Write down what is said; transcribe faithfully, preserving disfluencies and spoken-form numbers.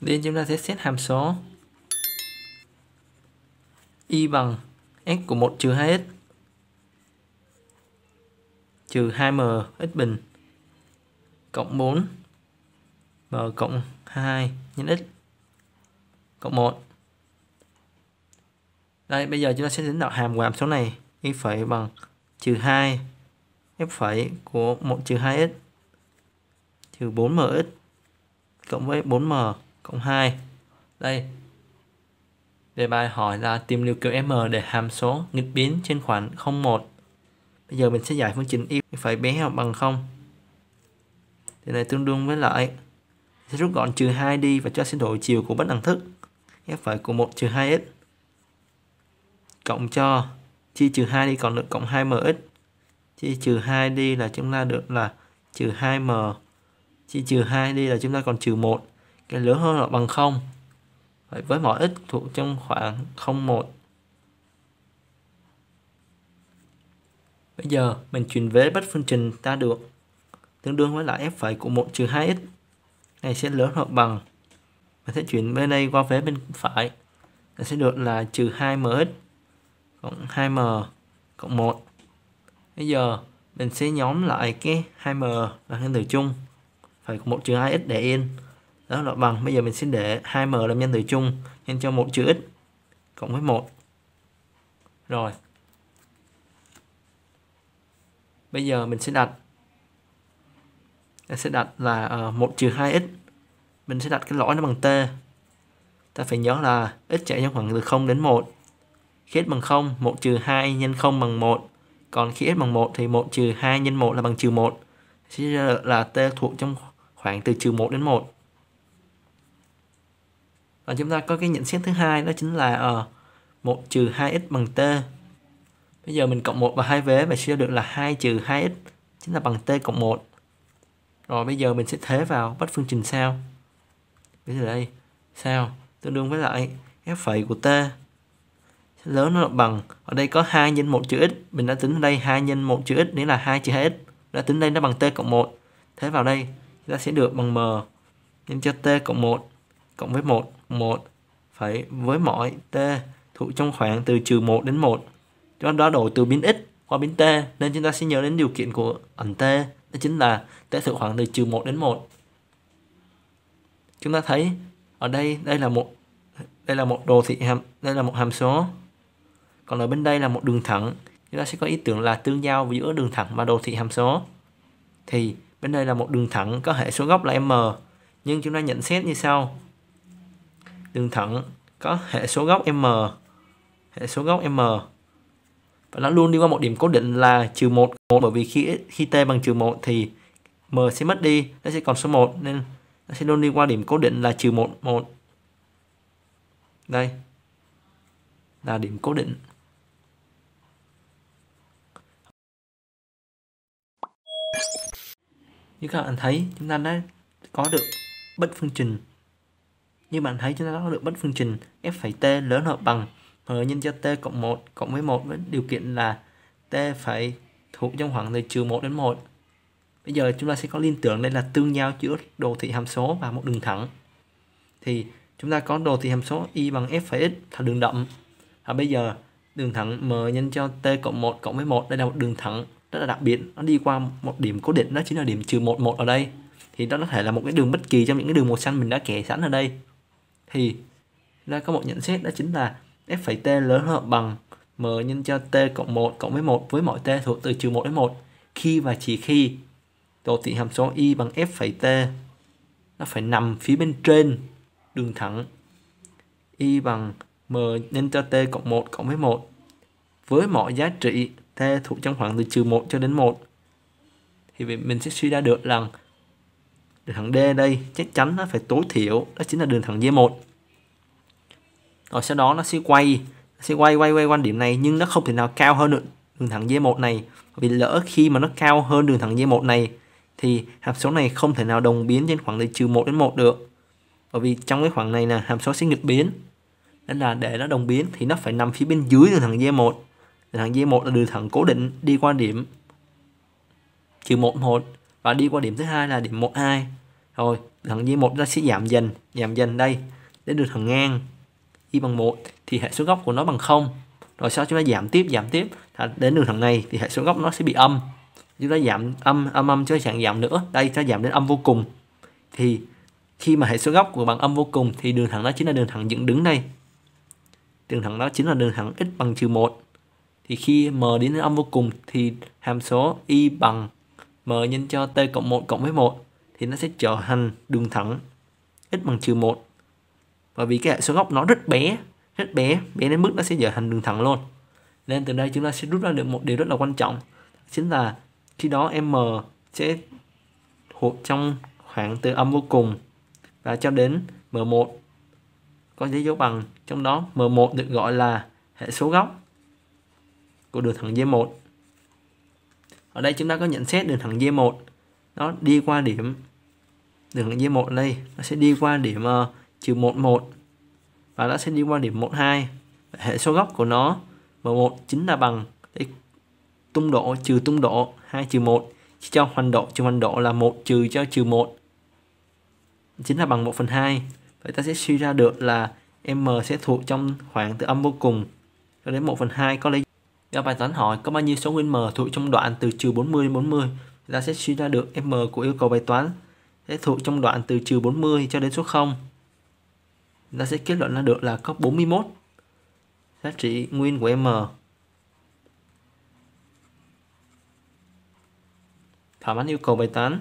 Nên chúng ta sẽ xét hàm số y bằng x của một trừ hai x trừ hai m x bình cộng bốn m cộng hai nhân x cộng một. Đây bây giờ chúng ta sẽ tính đạo hàm của hàm số này. Y phẩy bằng trừ hai f phẩy của một trừ hai x trừ bốn m x cộng với bốn m cộng hai. Đây đề bài hỏi là tìm điều kiện m để hàm số nghịch biến trên khoảng không, một. Bây giờ mình sẽ giải phương trình y phải bé hoặc bằng không. Điều này tương đương với lại sẽ rút gọn trừ hai đi và cho sẽ đổi chiều của bất đẳng thức f phải của một trừ hai x cộng cho chia trừ hai đi còn được cộng hai m x, chia trừ hai đi là chúng ta được là trừ hai m, chia trừ hai đi là chúng ta còn trừ một, cái lớn hơn là bằng không. Vậy với mọi x thuộc trong khoảng không, một. Bây giờ mình chuyển vế bất phương trình ta được tương đương với lại f phẩy của một trừ hai x này sẽ lớn hơn bằng, mình sẽ chuyển bên đây qua vế bên phải, nó sẽ được là trừ hai m x cộng hai m cộng một. Bây giờ mình sẽ nhóm lại cái hai m là nhân tử chung phải của một trừ hai x để yên đó là bằng. Bây giờ mình sẽ để hai m làm nhân tử chung nhân cho một trừ x cộng với một. Rồi bây giờ mình sẽ đặt mình sẽ đặt là một trừ hai x, mình sẽ đặt cái lõi nó bằng t. Ta phải nhớ là x chạy trong khoảng từ không đến một. Khi x bằng không, một trừ hai nhân không bằng một, còn khi x bằng một thì một trừ hai nhân một là bằng trừ một, sẽ ra là t thuộc trong khoảng từ trừ một đến một. Và chúng ta có cái nhận xét thứ hai đó chính là uh, một trừ hai x bằng t. Bây giờ mình cộng một vào hai vế và sẽ được là hai trừ hai x chính là bằng t cộng một. Rồi bây giờ mình sẽ thế vào bất phương trình sao. Bây giờ đây sao tương đương với lại f phẩy của t sẽ lớn nó bằng, ở đây có hai nhân một trừ x, mình đã tính ở đây hai nhân một trừ x nghĩa là hai trừ hai x, đã tính đây nó bằng t cộng một. Thế vào đây chúng ta sẽ được bằng m nhân cho t cộng một cộng với một, một phải với mọi t thuộc trong khoảng từ trừ một đến một. Chúng ta đổi từ biến x qua biến t nên chúng ta sẽ nhớ đến điều kiện của ẩn t, đó chính là t thuộc khoảng từ trừ một đến một. Chúng ta thấy ở đây đây là một đây là một đồ thị hàm, đây là một hàm số. Còn ở bên đây là một đường thẳng. Chúng ta sẽ có ý tưởng là tương giao giữa đường thẳng và đồ thị hàm số. Thì bên đây là một đường thẳng có hệ số góc là m, nhưng chúng ta nhận xét như sau. Đường thẳng có hệ số góc m, hệ số góc m và nó luôn đi qua một điểm cố định là trừ một, một bởi vì khi khi t bằng trừ một thì m sẽ mất đi, nó sẽ còn số một nên nó sẽ luôn đi qua điểm cố định là trừ một, một. Đây là điểm cố định. Như các bạn thấy chúng ta đã có được bất phương trình. Như bạn thấy chúng ta có được bất phương trình f'(t) lớn hơn bằng m nhân cho t cộng một cộng với một với điều kiện là t phải thuộc trong khoảng từ trừ một đến một. Bây giờ chúng ta sẽ có liên tưởng đây là tương giao giữa đồ thị hàm số và một đường thẳng. Thì chúng ta có đồ thị hàm số y bằng f'(x) là đường đậm. Và bây giờ đường thẳng m nhân cho t cộng một cộng với một, đây là một đường thẳng rất là đặc biệt, nó đi qua một điểm cố định đó chính là điểm trừ một, một ở đây. Thì đó có thể là một cái đường bất kỳ trong những cái đường màu xanh mình đã kẻ sẵn ở đây. Thì ra có một nhận xét đó chính là f'(t) lớn hơn bằng m nhân cho t cộng một cộng với một với mọi t thuộc từ trừ một đến một, khi và chỉ khi đồ thị hàm số y bằng f'(t) nó phải nằm phía bên trên đường thẳng y bằng m nhân cho t cộng một cộng với một với mọi giá trị t thuộc trong khoảng từ trừ một cho đến một. Thì mình sẽ suy ra được rằng đường thẳng D đây chắc chắn nó phải tối thiểu đó chính là đường thẳng D một. Rồi sau đó nó sẽ quay nó sẽ quay quay quay quanh điểm này, nhưng nó không thể nào cao hơn được đường thẳng D một này, vì lỡ khi mà nó cao hơn đường thẳng D một này thì hàm số này không thể nào đồng biến trên khoảng từ trừ một đến một được. Bởi vì trong cái khoảng này là hàm số sẽ nghịch biến. Nên là để nó đồng biến thì nó phải nằm phía bên dưới đường thẳng dê một. Đường thẳng dê một là đường thẳng cố định đi qua điểm trừ một, một và đi qua điểm thứ hai là điểm một, hai. Rồi, đường thẳng dê một nó sẽ giảm dần, giảm dần đây đến đường thẳng ngang y bằng một thì hệ số góc của nó bằng không. Rồi sau chúng ta giảm tiếp, giảm tiếp đến đường thẳng này thì hệ số góc nó sẽ bị âm. Chúng ta giảm âm âm âm chứ chẳng giảm nữa. Đây ta giảm đến âm vô cùng. Thì khi mà hệ số góc của bằng âm vô cùng thì đường thẳng đó chính là đường thẳng dựng đứng đây. Đường thẳng đó chính là đường thẳng x bằng trừ một. Thì khi m đến âm vô cùng thì hàm số y bằng m nhân cho t cộng một cộng với một thì nó sẽ trở thành đường thẳng x bằng trừ một. Bởi vì cái hệ số góc nó rất bé, rất bé, bé đến mức nó sẽ trở thành đường thẳng luôn. Nên từ đây chúng ta sẽ rút ra được một điều rất là quan trọng, chính là khi đó m sẽ thuộc trong khoảng từ âm vô cùng và cho đến m một có giấy dấu bằng, trong đó m một được gọi là hệ số góc của đường thẳng dê một. Ở đây chúng ta có nhận xét đường thẳng dê một nó đi qua điểm, đường thẳng dê một đây nó sẽ đi qua điểm uh, trừ một, một và nó sẽ đi qua điểm một, hai. Hệ số góc của nó m một chính là bằng tung độ trừ tung độ hai trừ một cho hoành độ trừ hoành độ là một trừ cho trừ một, chính là bằng một phần hai. Vậy ta sẽ suy ra được là m sẽ thuộc trong khoảng từ âm vô cùng cho đến một phần hai có lấy. Do bài toán hỏi có bao nhiêu số nguyên m thuộc trong đoạn từ trừ bốn mươi đến bốn mươi, ta sẽ suy ra được m của yêu cầu bài toán sẽ thuộc trong đoạn từ trừ bốn mươi cho đến số không. Ta sẽ kết luận ra được là có bốn mươi mốt giá trị nguyên của m. Thỏa mãn yêu cầu bài toán.